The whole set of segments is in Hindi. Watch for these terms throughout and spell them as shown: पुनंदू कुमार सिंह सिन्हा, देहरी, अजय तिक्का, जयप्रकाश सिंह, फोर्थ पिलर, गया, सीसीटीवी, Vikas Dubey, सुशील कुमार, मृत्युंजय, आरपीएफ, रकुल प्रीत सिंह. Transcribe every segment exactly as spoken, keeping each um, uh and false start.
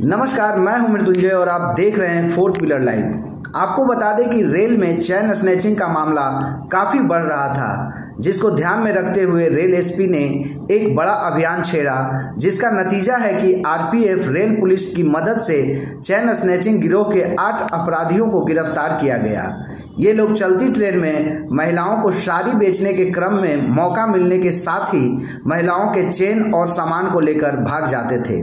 नमस्कार, मैं हूं मृत्युंजय और आप देख रहे हैं फोर्थ पिलर लाइव। आपको बता दें कि रेल में चैन स्नैचिंग का मामला काफ़ी बढ़ रहा था, जिसको ध्यान में रखते हुए रेल एसपी ने एक बड़ा अभियान छेड़ा, जिसका नतीजा है कि आरपीएफ रेल पुलिस की मदद से चैन स्नैचिंग गिरोह के आठ अपराधियों को गिरफ्तार किया गया। ये लोग चलती ट्रेन में महिलाओं को साड़ी बेचने के क्रम में मौका मिलने के साथ ही महिलाओं के चैन और सामान को लेकर भाग जाते थे।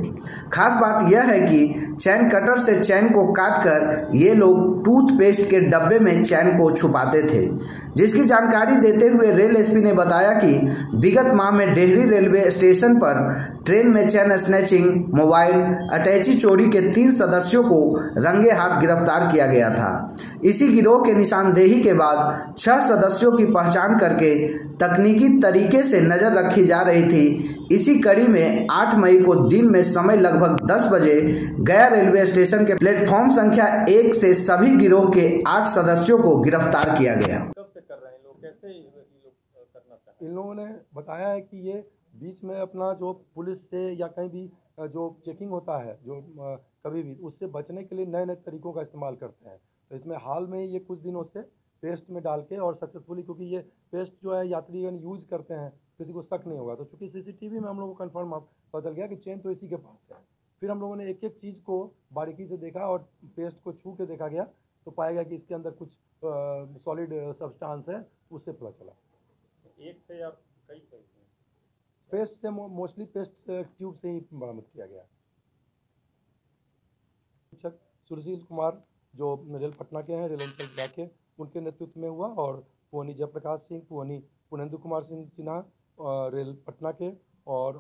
खास बात यह है कि चैन कटर से चैन को काटकर ये लोग टूथपेस्ट के डब्बे में चैन को छुपाते थे, जिसकी जानकारी देते हुए रेल एसपी ने बताया कि विगत माह में देहरी रेलवे स्टेशन पर ट्रेन में चैन स्नैचिंग, मोबाइल अटैची चोरी के तीन सदस्यों को रंगे हाथ गिरफ्तार किया गया था। इसी गिरोह के निशानदेही के बाद छह सदस्यों की पहचान करके तकनीकी तरीके से नजर रखी जा रही थी। इसी कड़ी में आठ मई को दिन में समय लगभग दस बजे गया रेलवे स्टेशन के प्लेटफॉर्म संख्या एक से सभी गिरोह के आठ सदस्यों को गिरफ्तार किया गया। इन लोगों ने बताया है कि ये बीच में अपना जो पुलिस से या कहीं भी जो चेकिंग होता है, जो कभी भी उससे बचने के लिए नए नए तरीकों का इस्तेमाल करते हैं। तो इसमें हाल में ये कुछ दिनों से पेस्ट में डाल के और सक्सेसफुली, क्योंकि ये पेस्ट जो है यात्रीगण यूज़ करते हैं, किसी को शक नहीं होगा। तो चूँकि सीसीटीवी में हम लोगों को कन्फर्म पता चल गया कि चेन तो इसी के पास है। फिर हम लोगों ने एक एक चीज़ को बारीकी से देखा और पेस्ट को छू के देखा गया तो पाया गया कि इसके अंदर कुछ सॉलिड सब्सटेंस है, उससे पता चला। एक से या कई कई पेस्ट से, मोस्टली पेस्ट ट्यूब से ही बरामद किया गया। सुशील कुमार जो रेल पटना के हैं, रेल अंचल विभाग के, उनके नेतृत्व में हुआ और पुवनी जयप्रकाश सिंह, पुवनी पुनंदू कुमार सिंह सिन्हा रेल पटना के, और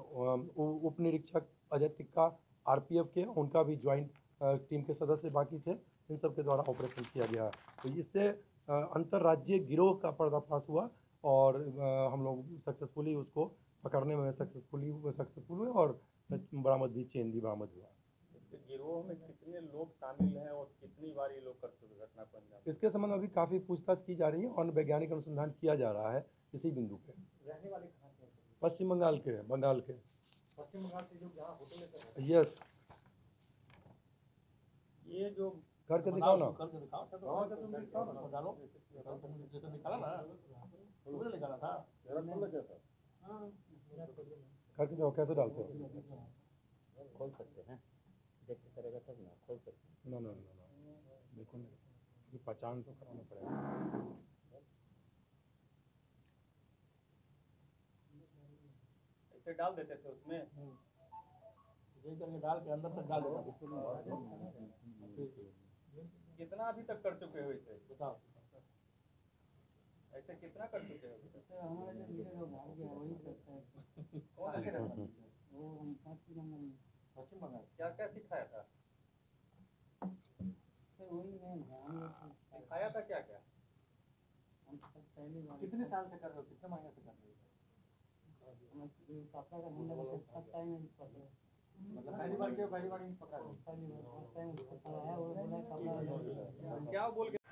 उप निरीक्षक अजय तिक्का आरपीएफ के, उनका भी ज्वाइंट टीम के सदस्य बाकी थे। इन सब के द्वारा ऑपरेशन किया गया। तो इससे अंतर्राज्यीय गिरोह का पर्दाफाश हुआ और हम लोग सक्सेसफुली उसको पकड़ने में सक्सेसफुली सक्सेसफुल हुए और बरामद भी, चेन भी बरामद हुआ। गिरोह में कितने लोग शामिल हैं और कितनी बार ये लोग कर चुके घटना को अंजाम? इसके संबंध में अभी काफ़ी पूछताछ की जा रही है और वैज्ञानिक अनुसंधान किया जा रहा है इसी बिंदु पे। रहने वाले कहाँ के? पश्चिम बंगाल के हैं, बंगाल के। पश्चिम बंगाल से जो जहाँ होटल है? यस। ये जो घर के दिखाओ ना, घर के दिखाओ ना, निकाला था करके जाओ। कैसे डालते हो? खोल सकते हैं, देख के करेगा तब ना खोल सकते। नो नो नो, देखो ये पहचान तो कराना पड़ेगा। ऐसे डाल देते थे उसमें, ये करके डाल के अंदर तक डाल देते। कितना अभी तक कर चुके हो इसे बताओ? ऐसे कितना कर चुके हो? हमारे जो लीडर हो भाग गया वही करता है। कौन लीडर है? वो हम पश्चिम बंगाल। पश्चिम बंगाल क्या क्या सिखाया था? सर वही मैं ध्यान सिखाया था। क्या क्या? हम पहली बार कितने साल से कर रहे हो? कितने महीने से कर रहे हो? हम पापा का धंधा करते फर्स्ट टाइम में पकड़ा। मतलब पहली बार क्यों? पहली बार ही पकड़ा। पहली बार फर्स्ट टाइम पकड़ा है। वो बोला पापा क्या बोल?